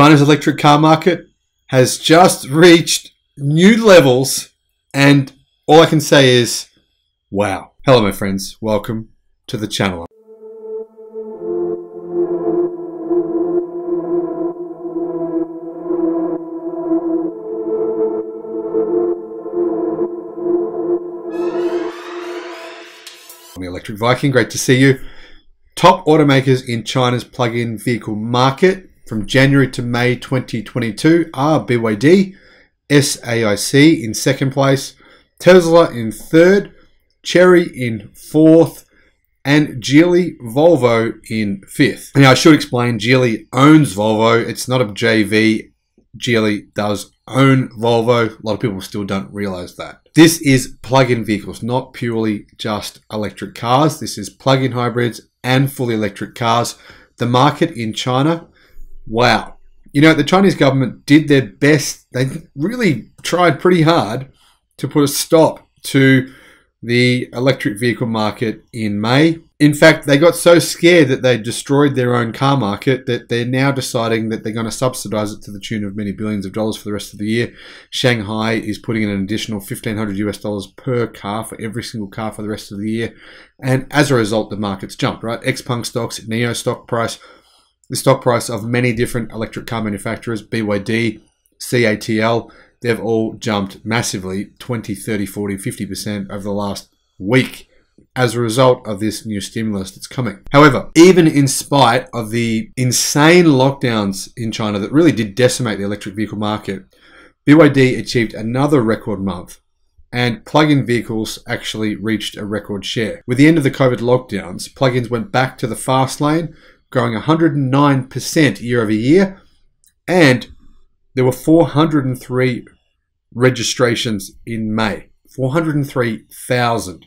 China's electric car market has just reached new levels, and all I can say is, wow. Hello, my friends. Welcome to the channel. I'm The Electric Viking. Great to see you. Top automakers in China's plug-in vehicle market from January to May 2022 are BYD, SAIC in second place, Tesla in third, Chery in fourth, and Geely, Volvo in fifth. Now, I should explain, Geely owns Volvo. It's not a JV. Geely does own Volvo. A lot of people still don't realize that. This is plug-in vehicles, not purely just electric cars. This is plug-in hybrids and fully electric cars. The market in China, wow. You know, the Chinese government did their best. They really tried pretty hard to put a stop to the electric vehicle market in May. In fact, they got so scared that they destroyed their own car market that they're now deciding that they're going to subsidize it to the tune of many billions of dollars for the rest of the year. Shanghai is putting in an additional $1,500 US per car for every single car for the rest of the year. And as a result, the market's jumped, right? XPeng stocks, NIO stock price, the stock price of many different electric car manufacturers, BYD, CATL, they've all jumped massively, 20, 30, 40, 50% over the last week as a result of this new stimulus that's coming. However, even in spite of the insane lockdowns in China that really did decimate the electric vehicle market, BYD achieved another record month, and plug-in vehicles actually reached a record share. With the end of the COVID lockdowns, plug-ins went back to the fast lane, growing 109% year over year, and there were 403 registrations in May. 403,000.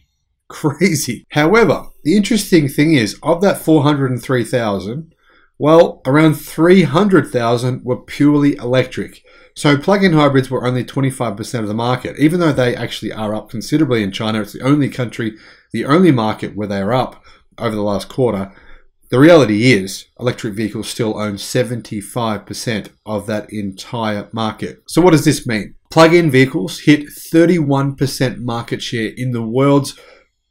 Crazy. However, the interesting thing is, of that 403,000, well, around 300,000 were purely electric. So plug-in hybrids were only 25% of the market, even though they actually are up considerably in China. It's the only country, the only market where they are up over the last quarter. The reality is electric vehicles still own 75% of that entire market. So what does this mean? Plug-in vehicles hit 31% market share in the world's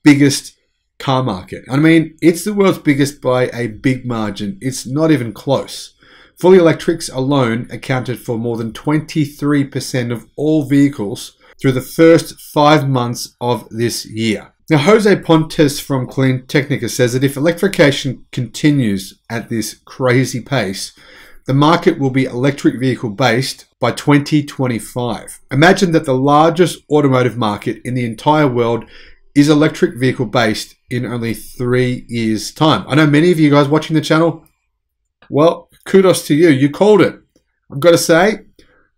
biggest car market. I mean, it's the world's biggest by a big margin. It's not even close. Fully electrics alone accounted for more than 23% of all vehicles through the first 5 months of this year. Now, Jose Pontes from Clean Technica says that if electrification continues at this crazy pace, the market will be electric vehicle based by 2025. Imagine that the largest automotive market in the entire world is electric vehicle based in only 3 years' time. I know many of you guys watching the channel, well, kudos to you. You called it. I've got to say,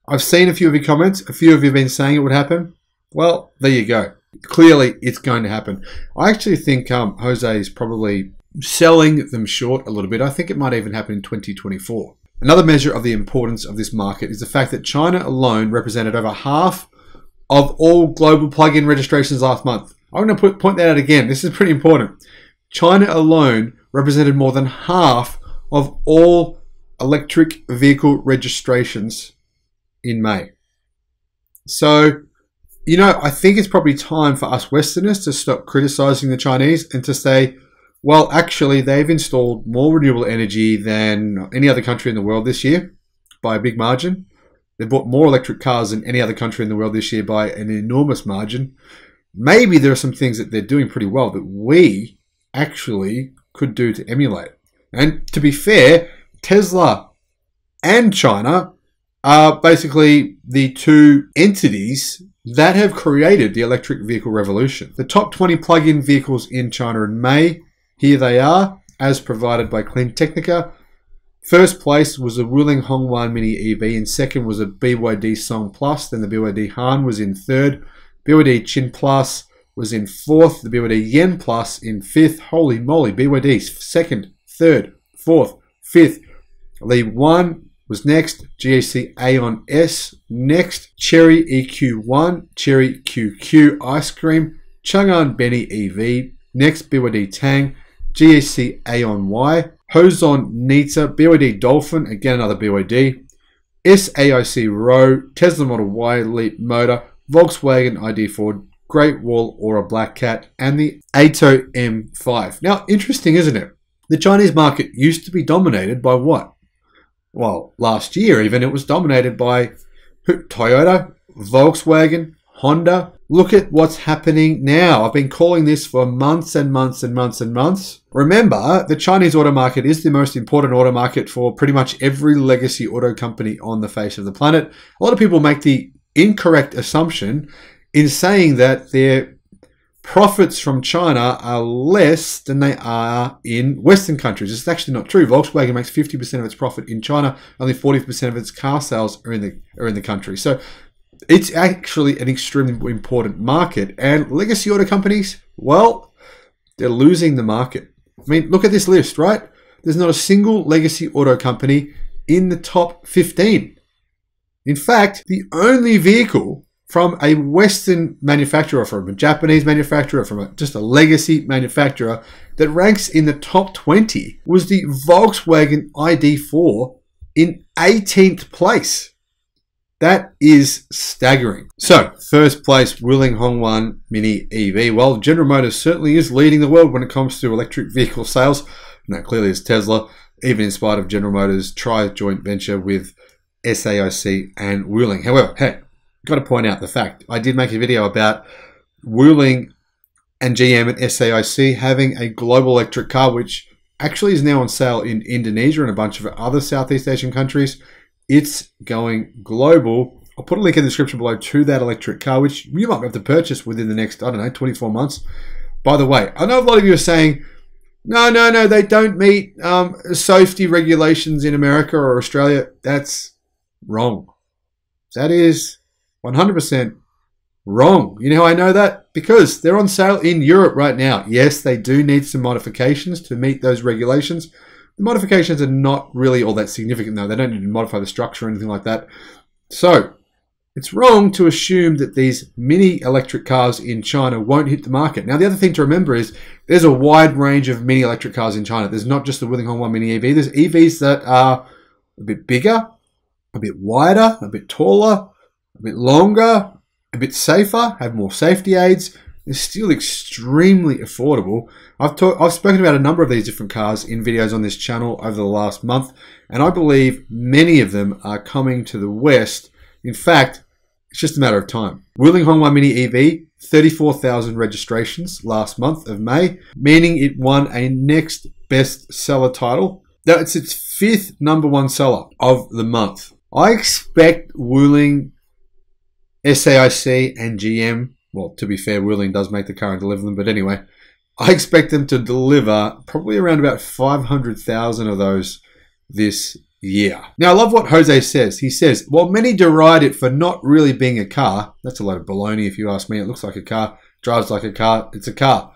I've seen a few of your comments. A few of you have been saying it would happen. Well, there you go. Clearly, it's going to happen. I actually think Jose is probably selling them short a little bit. I think it might even happen in 2024. Another measure of the importance of this market is the fact that China alone represented over half of all global plug-in registrations last month. I'm going to point that out again. This is pretty important. China alone represented more than half of all electric vehicle registrations in May. So, you know, I think it's probably time for us Westerners to stop criticizing the Chinese and to say, well, actually, they've installed more renewable energy than any other country in the world this year by a big margin. They bought more electric cars than any other country in the world this year by an enormous margin. Maybe there are some things that they're doing pretty well that we actually could do to emulate. And to be fair, Tesla and China are basically the two entities that have created the electric vehicle revolution. The top 20 plug-in vehicles in China in May, here they are, as provided by Clean Technica. First place was the Wuling Hongguang Mini EV, and second was a BYD Song Plus, then the BYD Han was in third, BYD Qin Plus was in fourth, the BYD Yuan Plus in fifth. Holy moly, BYD second, third, fourth, fifth. Li One was next, GAC Aion S next, Chery EQ1, Chery QQ Ice Cream, Chang'an Benny EV, next BYD Tang, GAC Aion Y, Hozon Neta, BYD Dolphin, again another BYD, SAIC Rho, Tesla Model Y, Leap Motor, Volkswagen ID4, Great Wall Aura Black Cat, and the Aito M5. Now, interesting, isn't it? The Chinese market used to be dominated by what? Well, last year even, it was dominated by Toyota, Volkswagen, Honda. Look at what's happening now. I've been calling this for months and months and months and months. Remember, the Chinese auto market is the most important auto market for pretty much every legacy auto company on the face of the planet. A lot of people make the incorrect assumption in saying that their profits from China are less than they are in Western countries. It's actually not true. Volkswagen makes 50% of its profit in China. Only 40% of its car sales are in the country. So it's actually an extremely important market. And legacy auto companies, well, they're losing the market. I mean, look at this list, right? There's not a single legacy auto company in the top 15. In fact, the only vehicle from a Western manufacturer, from a Japanese manufacturer, from just a legacy manufacturer that ranks in the top 20 was the Volkswagen ID4 in 18th place. That is staggering. So, first place, Wuling Hongguang Mini EV. Well, General Motors certainly is leading the world when it comes to electric vehicle sales. Now, clearly it's Tesla, even in spite of General Motors' joint venture with SAIC and Wuling. However, hey, got to point out the fact, I did make a video about Wuling and GM and SAIC having a global electric car, which actually is now on sale in Indonesia and a bunch of other Southeast Asian countries. It's going global. I'll put a link in the description below to that electric car, which you might have to purchase within the next, I don't know, 24 months. By the way, I know a lot of you are saying, no, they don't meet safety regulations in America or Australia. That's wrong. That is 100% wrong. You know how I know that? Because they're on sale in Europe right now. Yes, they do need some modifications to meet those regulations. The modifications are not really all that significant though. They don't need to modify the structure or anything like that. So it's wrong to assume that these mini electric cars in China won't hit the market. Now, the other thing to remember is there's a wide range of mini electric cars in China. There's not just the Wuling Hongguang Mini EV. There's EVs that are a bit bigger, a bit wider, a bit taller, a bit longer, a bit safer, have more safety aids. They're still extremely affordable. I've spoken about a number of these different cars in videos on this channel over the last month, and I believe many of them are coming to the West. In fact, it's just a matter of time. Wuling Hongguang Mini EV, 34,000 registrations last month of May, meaning it won a next best seller title. Now, it's its fifth #1 seller of the month. I expect Wuling, SAIC, and GM, well, to be fair, Wuling does make the car and deliver them, but anyway, I expect them to deliver probably around about 500,000 of those this year. Now, I love what Jose says. He says, while many deride it for not really being a car, that's a load of baloney if you ask me. It looks like a car, drives like a car, it's a car.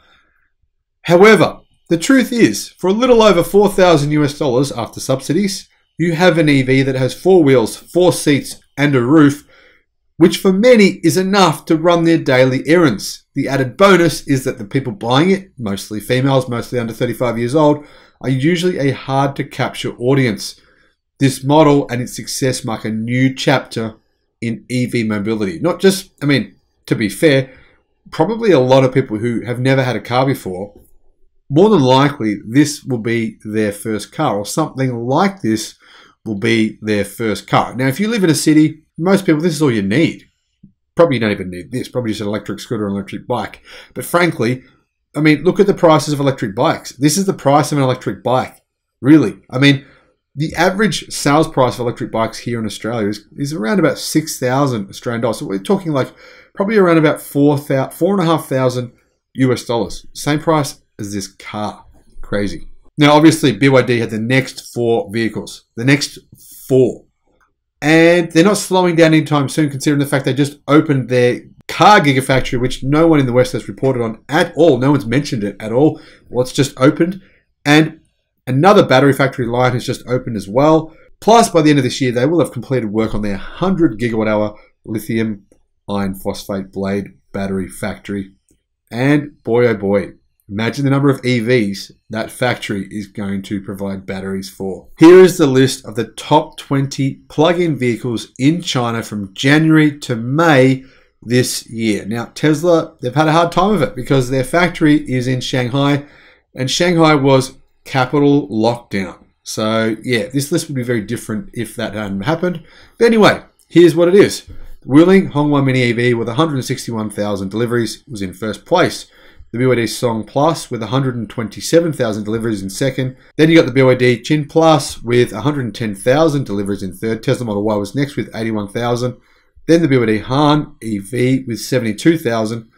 However, the truth is, for a little over $4,000 US after subsidies, you have an EV that has 4 wheels, 4 seats, and a roof, which for many is enough to run their daily errands. The added bonus is that the people buying it, mostly females, mostly under 35 years old, are usually a hard to capture audience. This model and its success mark a new chapter in EV mobility. Not just, I mean, to be fair, probably a lot of people who have never had a car before, more than likely this will be their first car, or something like this will be their first car. Now, if you live in a city, most people, this is all you need. Probably you don't even need this. Probably just an electric scooter or an electric bike. But frankly, I mean, look at the prices of electric bikes. This is the price of an electric bike, really. I mean, the average sales price of electric bikes here in Australia is around about 6,000 Australian dollars. So we're talking like probably around about $4,500 US. Same price as this car. Crazy. Now, obviously, BYD had the next 4 vehicles. The next 4. And they're not slowing down anytime soon, considering the fact they just opened their car gigafactory, which no one in the West has reported on at all. No one's mentioned it at all. Well, it's just opened. And another battery factory line has just opened as well. Plus, by the end of this year, they will have completed work on their 100 gigawatt hour lithium iron phosphate blade battery factory. And boy, oh boy, Imagine the number of EVs that factory is going to provide batteries for. Here is the list of the top 20 plug-in vehicles in China from January to May this year. Now, Tesla, they've had a hard time of it because their factory is in Shanghai, and Shanghai was capital lockdown. So yeah, this list would be very different if that hadn't happened. But anyway, here's what it is. Wuling Hongguang Mini EV with 161,000 deliveries was in first place. The BYD Song Plus with 127,000 deliveries in second. Then you got the BYD Qin Plus with 110,000 deliveries in third. Tesla Model Y was next with 81,000. Then the BYD Han EV with 72,000.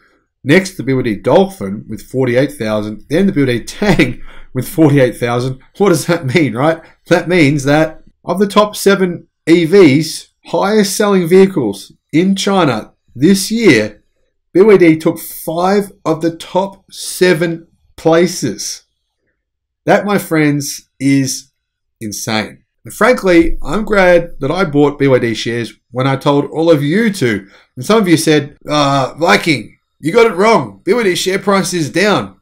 Next, the BYD Dolphin with 48,000. Then the BYD Tang with 48,000. What does that mean, right? That means that of the top 7 EVs, highest selling vehicles in China this year, BYD took 5 of the top 7 places. That, my friends, is insane. And frankly, I'm glad that I bought BYD shares when I told all of you to. And some of you said, Viking, you got it wrong. BYD share price is down.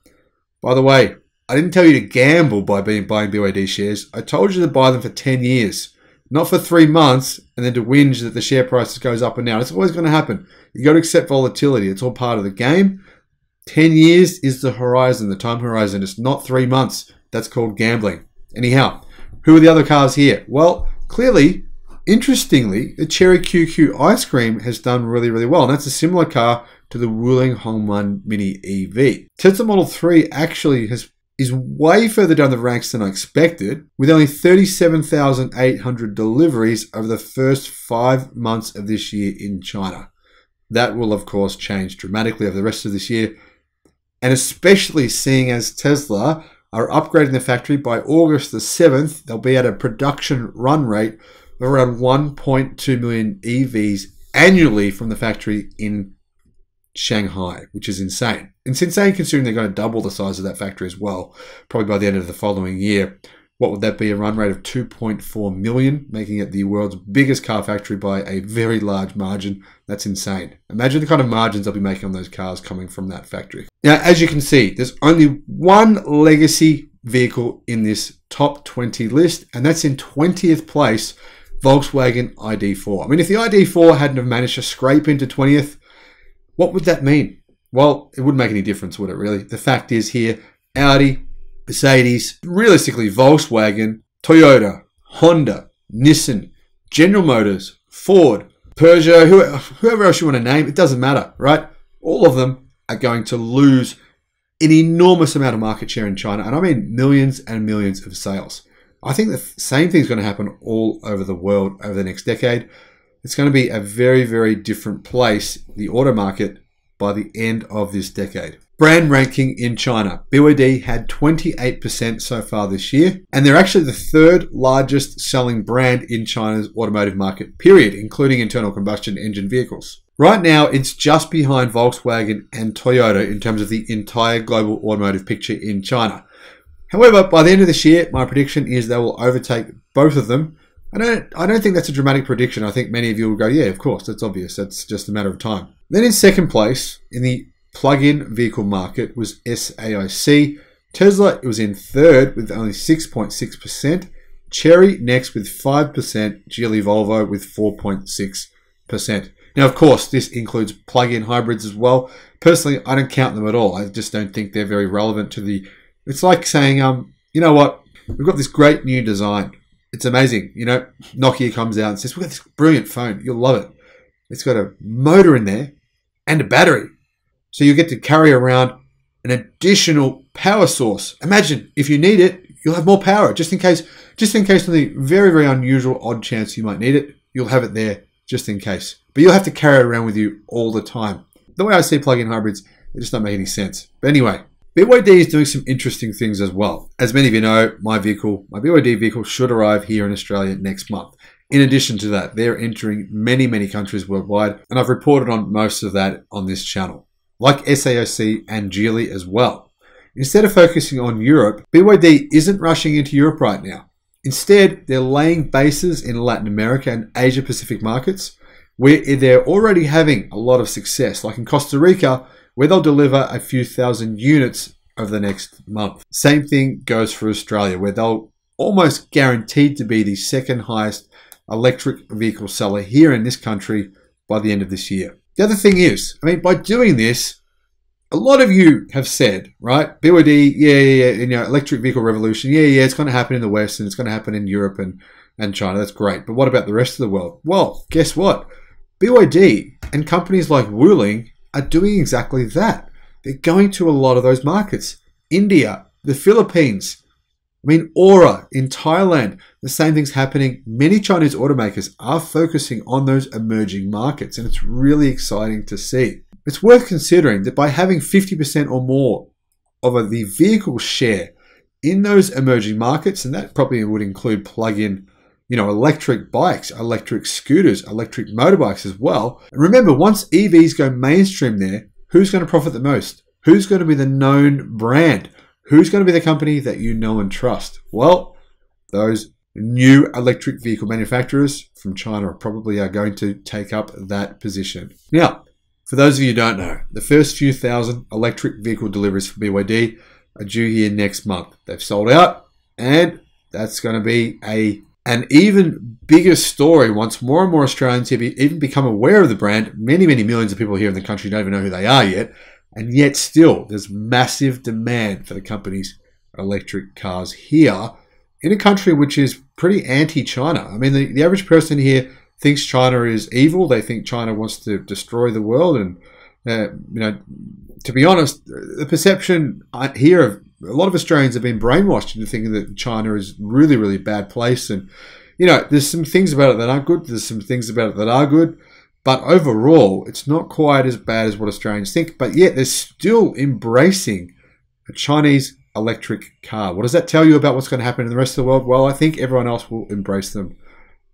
By the way, I didn't tell you to gamble by buying BYD shares. I told you to buy them for 10 years. Not for 3 months and then to whinge that the share price goes up and down. It's always going to happen. You got to accept volatility. It's all part of the game. 10 years is the horizon, the time horizon. It's not 3 months. That's called gambling. Anyhow, who are the other cars here? Well, clearly, interestingly, the Chery QQ Ice Cream has done really, really well. And that's a similar car to the Wuling Hongguang Mini EV. Tesla Model 3 actually is way further down the ranks than I expected, with only 37,800 deliveries over the first 5 months of this year in China. That will, of course, change dramatically over the rest of this year, and especially seeing as Tesla are upgrading the factory by August the 7th, they'll be at a production run rate of around 1.2 million EVs annually from the factory in Shanghai, which is insane. It's insane considering they're going to double the size of that factory as well, probably by the end of the following year. What would that be? A run rate of 2.4 million, making it the world's biggest car factory by a very large margin. That's insane. Imagine the kind of margins they'll be making on those cars coming from that factory. Now, as you can see, there's only one legacy vehicle in this top 20 list, and that's in 20th place, Volkswagen ID4. I mean, if the ID4 hadn't have managed to scrape into 20th, what would that mean? Well, it wouldn't make any difference, would it really? The fact is here, Audi, Mercedes, realistically Volkswagen, Toyota, Honda, Nissan, General Motors, Ford, Peugeot, whoever else you want to name, it doesn't matter, right? All of them are going to lose an enormous amount of market share in China, and I mean millions and millions of sales. I think the same thing's going to happen all over the world over the next decade. It's going to be a very, very different place, the auto market, by the end of this decade. Brand ranking in China. BYD had 28% so far this year, and they're actually the third largest selling brand in China's automotive market, period, including internal combustion engine vehicles. Right now, it's just behind Volkswagen and Toyota in terms of the entire global automotive picture in China. However, by the end of this year, my prediction is they will overtake both of them. I don't think that's a dramatic prediction. I think many of you will go, yeah, of course, that's obvious. That's just a matter of time. Then in second place, in the plug-in vehicle market was SAIC. Tesla, it was in third with only 6.6%. Chery next with 5%. Geely Volvo with 4.6%. Now, of course, this includes plug-in hybrids as well. Personally, I don't count them at all. I just don't think they're very relevant to the... It's like saying, you know what? We've got this great new design. It's amazing. You know, Nokia comes out and says, we've got this brilliant phone. You'll love it. It's got a motor in there and a battery. So you get to carry around an additional power source. Imagine if you need it, you'll have more power just in case something very, very unusual, odd chance you might need it. You'll have it there just in case. But you'll have to carry it around with you all the time. The way I see plug-in hybrids, it just doesn't make any sense. But anyway, BYD is doing some interesting things as well. As many of you know, my BYD vehicle should arrive here in Australia next month. In addition to that, they're entering many, many countries worldwide, and I've reported on most of that on this channel, like SAIC and Geely as well. Instead of focusing on Europe, BYD isn't rushing into Europe right now. Instead, they're laying bases in Latin America and Asia Pacific markets, where they're already having a lot of success, like in Costa Rica, where they'll deliver a few thousand units over the next month. Same thing goes for Australia, where they'll almost guaranteed to be the second highest electric vehicle seller here in this country by the end of this year. The other thing is, by doing this, a lot of you have said, right, BYD, electric vehicle revolution, it's going to happen in the West and it's going to happen in Europe and China. That's great. But what about the rest of the world? Well, guess what? BYD and companies like Wuling are doing exactly that. They're going to a lot of those markets. India, the Philippines, Aura in Thailand, the same thing's happening. Many Chinese automakers are focusing on those emerging markets, and it's really exciting to see. It's worth considering that by having 50% or more of the vehicle share in those emerging markets, and that probably would include plug-in, electric bikes, electric scooters, electric motorbikes as well. And remember, once EVs go mainstream there, who's going to profit the most? Who's going to be the known brand? Who's going to be the company that you know and trust? Well, those new electric vehicle manufacturers from China probably are going to take up that position. Now, for those of you who don't know, the first few thousand electric vehicle deliveries for BYD are due here next month. They've sold out, and that's going to be an even bigger story once more and more Australians have even become aware of the brand. Many, many millions of people here in the country don't even know who they are yet. And yet still, there's massive demand for the company's electric cars here in a country which is pretty anti-China. The average person here thinks China is evil. They think China wants to destroy the world. And, to be honest, the perception here of a lot of Australians have been brainwashed into thinking that China is really, really bad place. And, there's some things about it that aren't good. There's some things about it that are good. But overall, it's not quite as bad as what Australians think. But yet, they're still embracing a Chinese electric car. What does that tell you about what's going to happen in the rest of the world? Well, I think everyone else will embrace them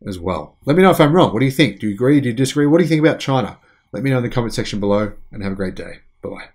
as well. Let me know if I'm wrong. What do you think? Do you agree? Do you disagree? What do you think about China? Let me know in the comment section below, and have a great day. Bye-bye.